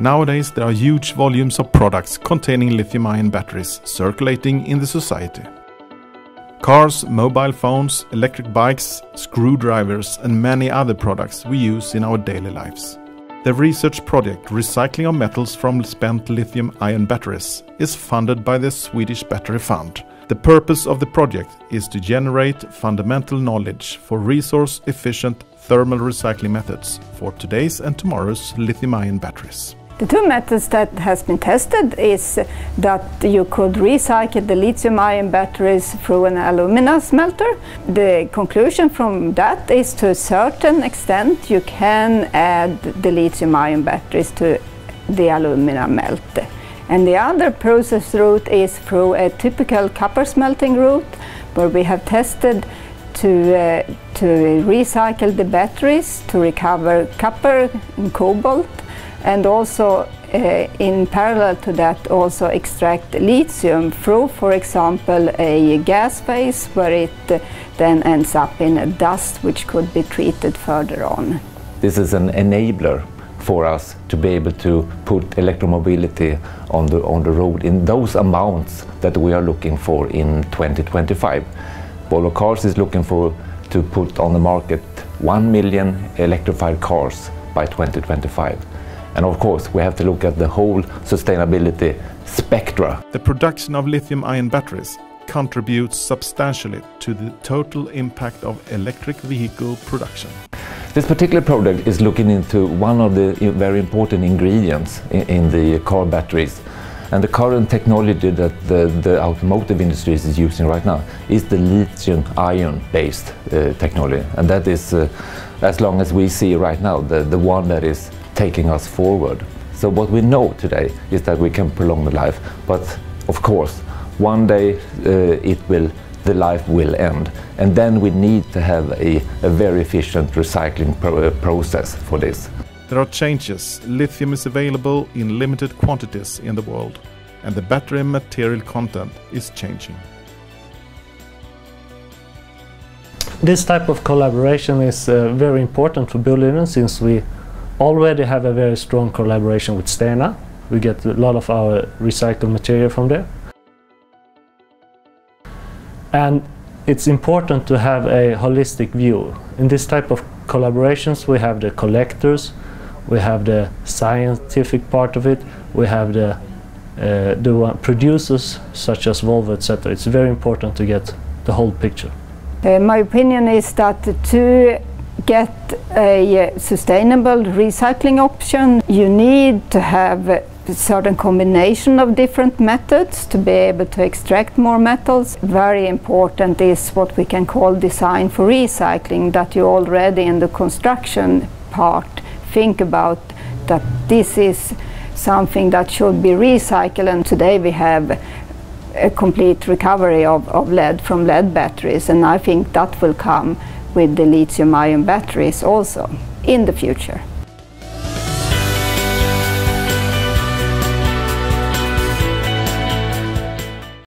Nowadays there are huge volumes of products containing lithium-ion batteries circulating in the society. Cars, mobile phones, electric bikes, screwdrivers and many other products we use in our daily lives. The research project Recycling of Metals from Spent Lithium-ion Batteries is funded by the Swedish Battery Fund. The purpose of the project is to generate fundamental knowledge for resource-efficient thermal recycling methods for today's and tomorrow's lithium-ion batteries. The two methods that has been tested is that you could recycle the lithium-ion batteries through an alumina smelter. The conclusion from that is to a certain extent you can add the lithium-ion batteries to the alumina melt. And the other process route is through a typical copper smelting route, where we have tested to recycle the batteries to recover copper and cobalt, and also in parallel to that also extract lithium through, for example, a gas phase where it then ends up in a dust which could be treated further on. This is an enabler for us to be able to put electromobility on the road in those amounts that we are looking for in 2025. Volvo Cars is looking for to put on the market 1 million electrified cars by 2025. And of course, we have to look at the whole sustainability spectra. The production of lithium-ion batteries contributes substantially to the total impact of electric vehicle production. This particular project is looking into one of the very important ingredients in the car batteries. And the current technology that the automotive industry is using right now is the lithium-ion-based technology. And that is, as long as we see right now, the one that is taking us forward. So what we know today is that we can prolong the life, but of course, one day the life will end. And then we need to have a very efficient recycling process for this. There are changes. Lithium is available in limited quantities in the world, and the battery material content is changing. This type of collaboration is very important for Boliden, since we already have a very strong collaboration with Stena. We get a lot of our recycled material from there. And it's important to have a holistic view. In this type of collaborations we have the collectors, we have the scientific part of it, we have the producers such as Volvo, etc. It's very important to get the whole picture. My opinion is that to get a sustainable recycling option, you need to have a certain combination of different methods to be able to extract more metals. Very important is what we can call design for recycling, that you already in the construction part think about that this is something that should be recycled. And today we have a complete recovery of lead from lead batteries, and I think that will come with the lithium-ion batteries also in the future.